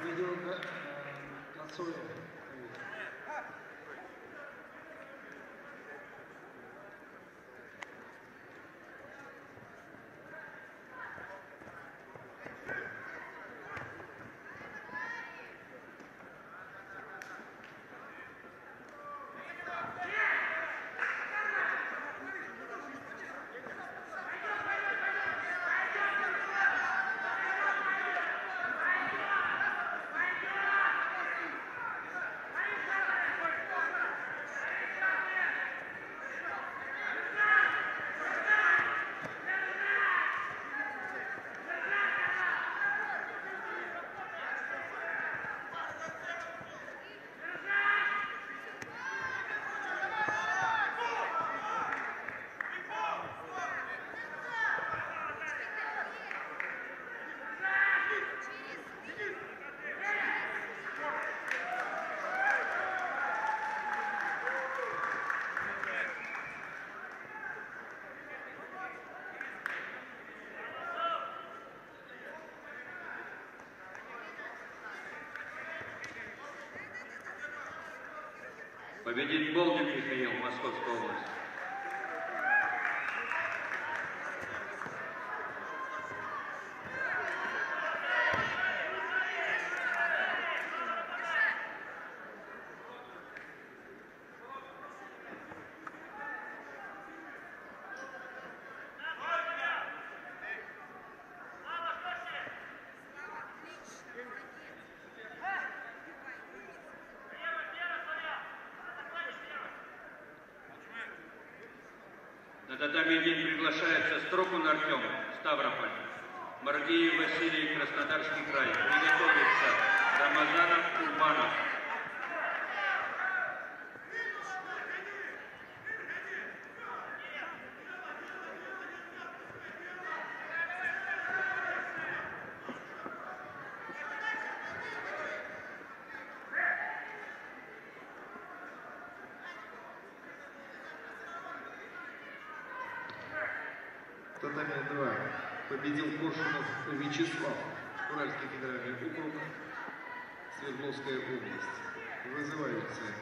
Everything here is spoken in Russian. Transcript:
победил Кацуев. Победит Болдин Михаил, Московская область. Татами день приглашается Строкун Артем, Ставрополь, Маргиев Василий, Краснодарский край. Приготовится Мазанов, Курманов. Татами-2 победил Коршунов Вячеслав, Уральский федеральный округ, Свердловская область. Вызываются